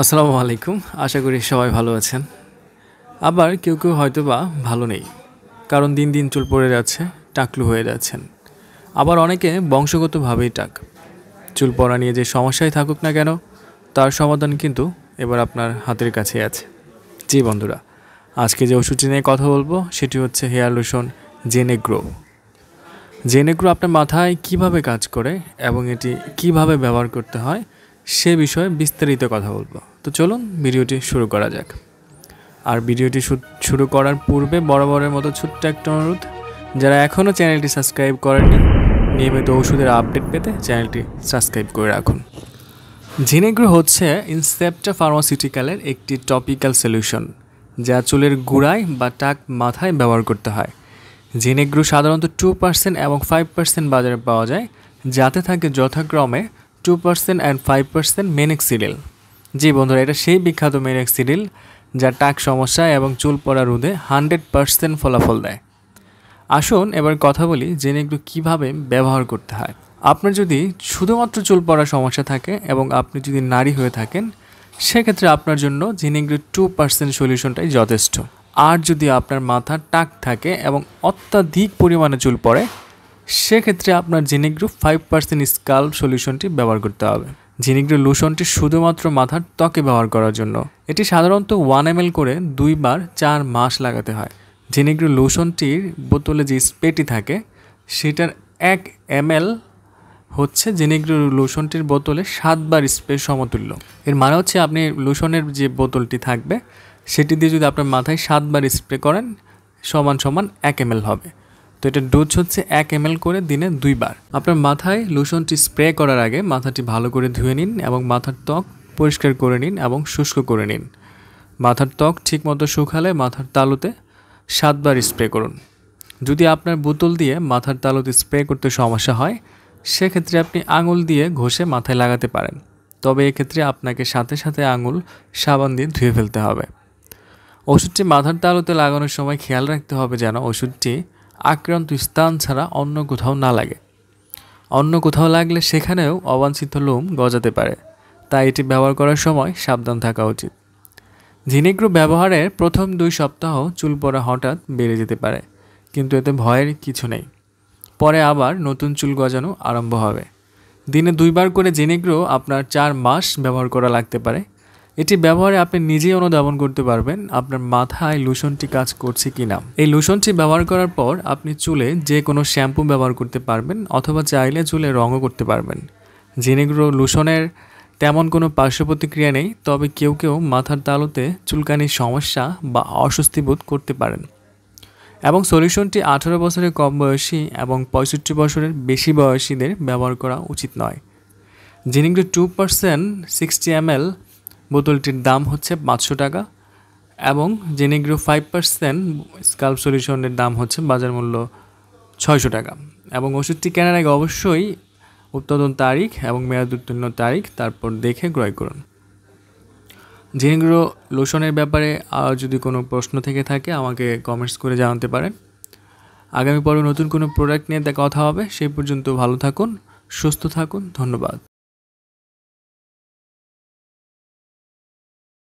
আসসালামু আলাইকুম। আশা করি সবাই ভালো আছেন। আবার কেউ কেউ হয়তো বা ভালো নেই, কারণ দিন দিন চুল পড়ে যাচ্ছে, টাকলু হয়ে যাচ্ছেন। আবার অনেকে বংশগতভাবেই টাক। চুল পড়া নিয়ে যে সমস্যায় থাকুক না কেন, তার সমাধান কিন্তু এবার আপনার হাতের কাছে আছে। জি বন্ধুরা, আজকে যে ওষুধটি নিয়ে কথা বলবো সেটি হচ্ছে হেয়ার লোশন জেনিগ্রো। জেনিগ্রো আপনার মাথায় কিভাবে কাজ করে এবং এটি কিভাবে ব্যবহার করতে হয় সে বিষয়ে বিস্তারিত কথা বলবো। তো চলুন ভিডিওটি শুরু করা যাক। আর ভিডিওটি শুরু করার পূর্বে বরাবরের মতো ছোট্ট একটা অনুরোধ, যারা এখনও চ্যানেলটি সাবস্ক্রাইব করেননি, নিয়মিত ওষুধের আপডেট পেতে চ্যানেলটি সাবস্ক্রাইব করে রাখুন। জেনিগ্রো হচ্ছে ইনসেপ্টা ফার্মাসিউটিক্যালের একটি টপিক্যাল সলিউশন, যা চুলের গোড়ায় বা টাক মাথায় ব্যবহার করতে হয়। জেনিগ্রো সাধারণত 2% এবং 5% বাজারে পাওয়া যায়, যাতে থাকে যথাক্রমে 2% অ্যান্ড 5% মেনেক্সিডিল। জি বন্ধুরা, এটা সেই বিখ্যাত মেনেক্সিডিল যা টাক সমস্যা এবং চুল পড়া রোধে 100% ফলাফল দেয়। আসুন এবার কথা বলি জেনিগ্রো কীভাবে ব্যবহার করতে হয়। আপনার যদি শুধুমাত্র চুল পড়ার সমস্যা থাকে এবং আপনি যদি নারী হয়ে থাকেন, সেক্ষেত্রে আপনার জন্য জেনিগ্রো 2% সলিউশনটাই যথেষ্ট। আর যদি আপনার মাথা টাক থাকে এবং অত্যাধিক পরিমাণে চুল পড়ে, সেক্ষেত্রে আপনার জেনিগ্রো 5% স্কাল্প সলিউশনটি ব্যবহার করতে হবে। জেনিগ্রো লোশনটি শুধুমাত্র মাথার ত্বকে ব্যবহার করার জন্য। এটি সাধারণত 1 ml করে 2 বার 4 মাস লাগাতে হয়। জেনিগ্রো লোশনটির বোতলে যে স্প্রেটি থাকে সেটার 1 ml হচ্ছে জেনিগ্রো লোশনটির বোতলে 7 বার স্প্রে সমতুল্য। এর মানে হচ্ছে আপনি লোশনের যে বোতলটি থাকবে সেটি দিয়ে যদি আপনার মাথায় 7 বার স্প্রে করেন, সমান 1 ml হবে। তো এটা ডোজ হচ্ছে 1 ml করে দিনে 2 বার। আপনার মাথায় লোশনটি স্প্রে করার আগে মাথাটি ভালো করে ধুয়ে নিন এবং মাথার ত্বক পরিষ্কার করে নিন এবং শুষ্ক করে নিন। মাথার ত্বক ঠিকমতো শুকালে মাথার তালুতে 7 বার স্প্রে করুন। যদি আপনার বোতল দিয়ে মাথার তালুতে স্প্রে করতে সমস্যা হয়, সেক্ষেত্রে আপনি আঙুল দিয়ে ঘষে মাথায় লাগাতে পারেন। তবে এক্ষেত্রে আপনাকে সাথে সাথে আঙুল সাবান দিয়ে ধুয়ে ফেলতে হবে। ওষুধটি মাথার তালুতে লাগানোর সময় খেয়াল রাখতে হবে যেন ওষুধটি আক্রান্ত স্থান ছাড়া অন্য কোথাও না লাগে। অন্য কোথাও লাগলে সেখানেও অবাঞ্ছিত লোম গজাতে পারে, তাই এটি ব্যবহার করার সময় সাবধান থাকা উচিত। জেনিগ্রো ব্যবহারের প্রথম 2 সপ্তাহ চুল পড়া হঠাৎ বেড়ে যেতে পারে, কিন্তু এতে ভয়ের কিছু নেই। পরে আবার নতুন চুল গজানো আরম্ভ হবে। দিনে 2 বার করে জেনিগ্রো আপনার 4 মাস ব্যবহার করা লাগতে পারে। এটি ব্যবহারে আপনি নিজেই অনুধাবন করতে পারবেন আপনার মাথায় লোশনটি কাজ করছে কি না। এই লোশনটি ব্যবহার করার পর আপনি চুলে যে কোনো শ্যাম্পু ব্যবহার করতে পারবেন, অথবা চাইলে চুলে রঙও করতে পারবেন। জেনিগ্রো লোশনের তেমন কোনো পার্শ্ব প্রতিক্রিয়া নেই, তবে কেউ কেউ মাথার তালুতে চুলকানির সমস্যা বা অস্বস্তি বোধ করতে পারেন। এবং সলিউশনটি 18 বছরের কম বয়সী এবং 65 বছরের বেশি বয়সীদের ব্যবহার করা উচিত নয়। জেনিগ্রো 2% 60 ml বোতলটির দাম হচ্ছে 500 টাকা এবং জেনিগ্রো 5% স্কাল্প সলিউশনের দাম হচ্ছে বাজার মূল্য 600 টাকা। এবং ওষুধটি কেনার আগে অবশ্যই উৎপাদন তারিখ এবং মেয়াদ উত্তীর্ণ তারিখ তারপর দেখে ক্রয় করুন। জেনিগ্রো লোশনের ব্যাপারে আর যদি কোনো প্রশ্ন থেকে থাকে আমাকে কমেন্টস করে জানাতে পারেন। আগামী পর্বে নতুন কোনো প্রোডাক্ট নিয়ে কথা হবে। সেই পর্যন্ত ভালো থাকুন, সুস্থ থাকুন, ধন্যবাদ।